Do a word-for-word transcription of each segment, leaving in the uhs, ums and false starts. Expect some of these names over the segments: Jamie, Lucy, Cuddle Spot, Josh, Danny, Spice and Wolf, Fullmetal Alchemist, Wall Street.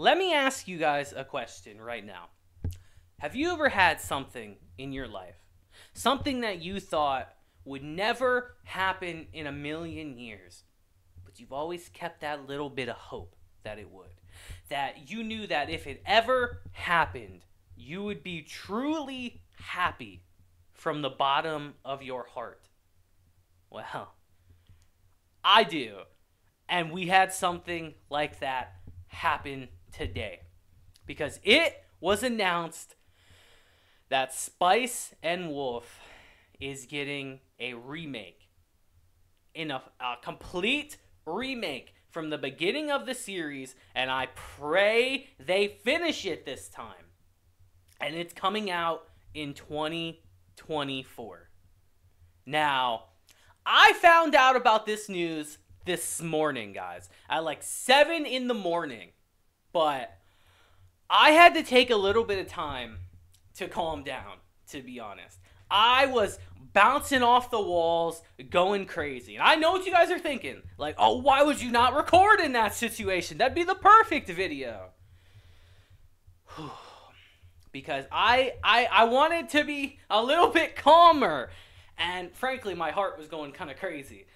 Let me ask you guys a question right now. Have you ever had something in your life, something that you thought would never happen in a million years, but you've always kept that little bit of hope that it would, that you knew that if it ever happened, you would be truly happy from the bottom of your heart? Well, I do. And we had something like that happen today, because it was announced that Spice and Wolf is getting a remake, in a, a complete remake from the beginning of the series, and I pray they finish it this time. And it's coming out in twenty twenty-four. Now, I found out about this news this morning, guys, at like seven in the morning, but I had to take a little bit of time to calm down, to be honest. I was bouncing off the walls, going crazy. And I know what you guys are thinking. Like, oh, why would you not record in that situation? That'd be the perfect video. Because I, I, I wanted to be a little bit calmer. And frankly, my heart was going kind of crazy.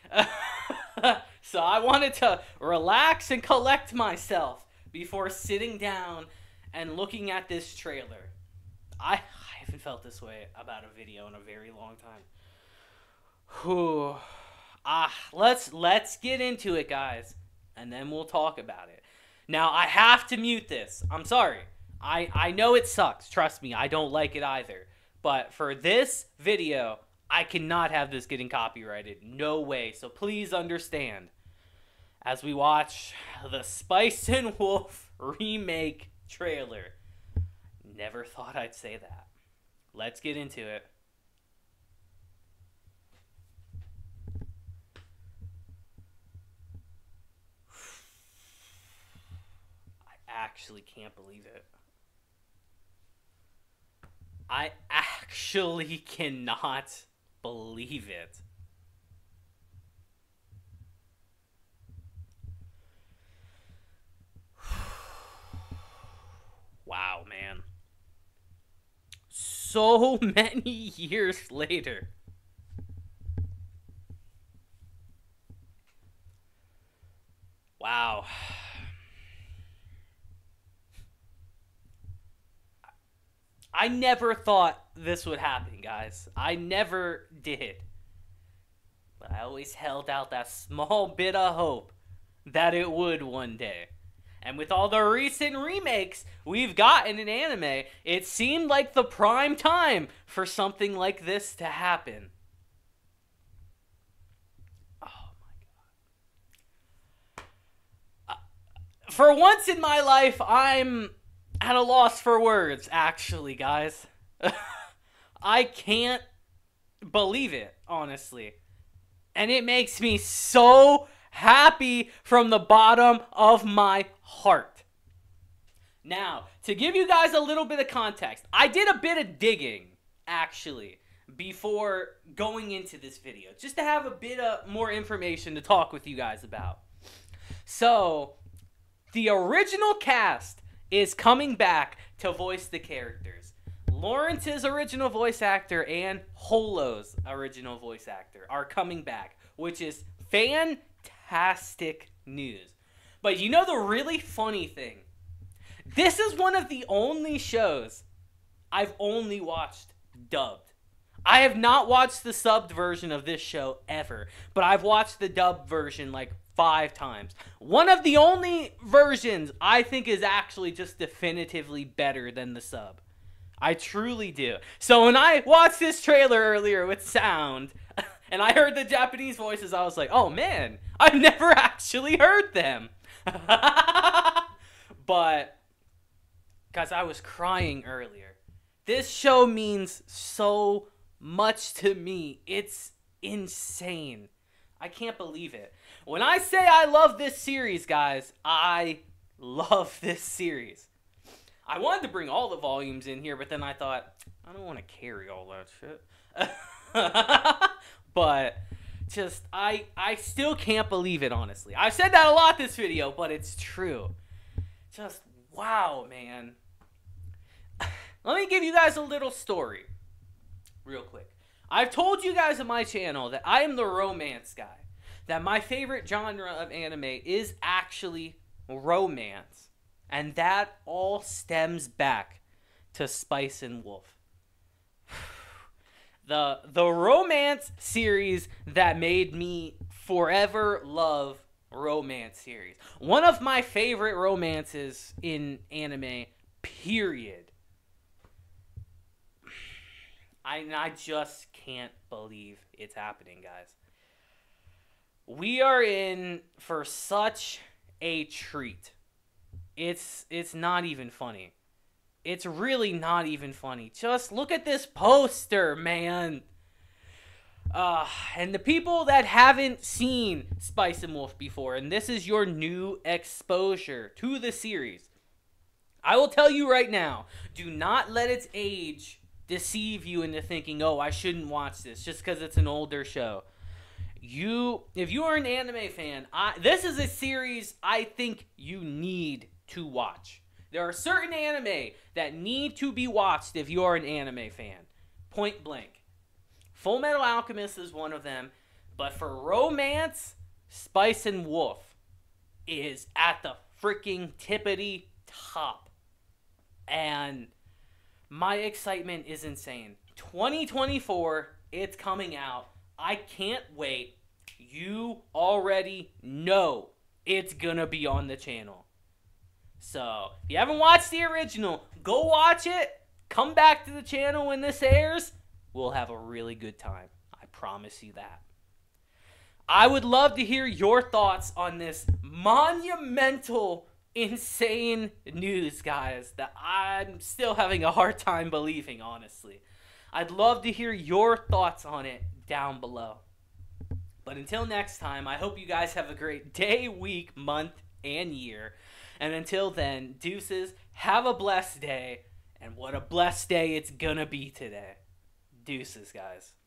So I wanted to relax and collect myself before sitting down and looking at this trailer. I, I haven't felt this way about a video in a very long time. Whew. Ah, let's let's get into it, guys, and then we'll talk about it. Now, I have to mute this. I'm sorry. I, I know it sucks. Trust me, I don't like it either. But for this video, I cannot have this getting copyrighted. No way. So please understand as we watch the Spice and Wolf remake trailer. Never thought I'd say that. Let's get into it. I actually can't believe it. I actually cannot believe it. Wow, man. So many years later. Wow. I never thought this would happen, guys. I never did. But I always held out that small bit of hope that it would one day. And with all the recent remakes we've gotten in anime, it seemed like the prime time for something like this to happen. Oh my god. Uh, for once in my life, I'm at a loss for words, actually, guys. I can't believe it, honestly. And it makes me so happy from the bottom of my heart. Now, to give you guys a little bit of context, I did a bit of digging, actually, before going into this video, just to have a bit of more information to talk with you guys about. So, the original cast is coming back to voice the characters. Lawrence's original voice actor and Holo's original voice actor are coming back, which is fantastic. Fantastic news. But you know the really funny thing? This is one of the only shows I've only watched dubbed. I have not watched the subbed version of this show ever, but I've watched the dubbed version like five times. One of the only versions I think is actually just definitively better than the sub. I truly do. So when I watched this trailer earlier with sound, and I heard the Japanese voices, I was like, oh man, I've never actually heard them. But, guys, I was crying earlier. This show means so much to me. It's insane. I can't believe it. When I say I love this series, guys, I love this series. I wanted to bring all the volumes in here, but then I thought, I don't want to carry all that shit. But just, I, I still can't believe it, honestly. I've said that a lot this video, but it's true. Just Wow, man. Let me give you guys a little story real quick. I've told you guys on my channel that I am the romance guy, that my favorite genre of anime is actually romance. And that all stems back to Spice and Wolf. The, the romance series that made me forever love romance series. One of my favorite romances in anime, period. I, I just can't believe it's happening, guys. We are in for such a treat. It's, it's not even funny. It's really not even funny. Just look at this poster, man. Uh, and the people that haven't seen Spice and Wolf before, and this is your new exposure to the series, I will tell you right now, do not let its age deceive you into thinking, oh, I shouldn't watch this just because it's an older show. You, if you are an anime fan, I, this is a series I think you need to watch. There are certain anime that need to be watched if you are an anime fan. Point blank. Fullmetal Alchemist is one of them. But for romance, Spice and Wolf is at the freaking tippity top. And my excitement is insane. twenty twenty-four, it's coming out. I can't wait. You already know it's gonna be on the channel. So, if you haven't watched the original, go watch it. Come back to the channel when this airs. We'll have a really good time. I promise you that. I would love to hear your thoughts on this monumental, insane news, guys, that I'm still having a hard time believing, honestly. I'd love to hear your thoughts on it down below. But until next time, I hope you guys have a great day, week, month, and year. And until then, deuces, have a blessed day. And what a blessed day it's gonna be today. Deuces, guys.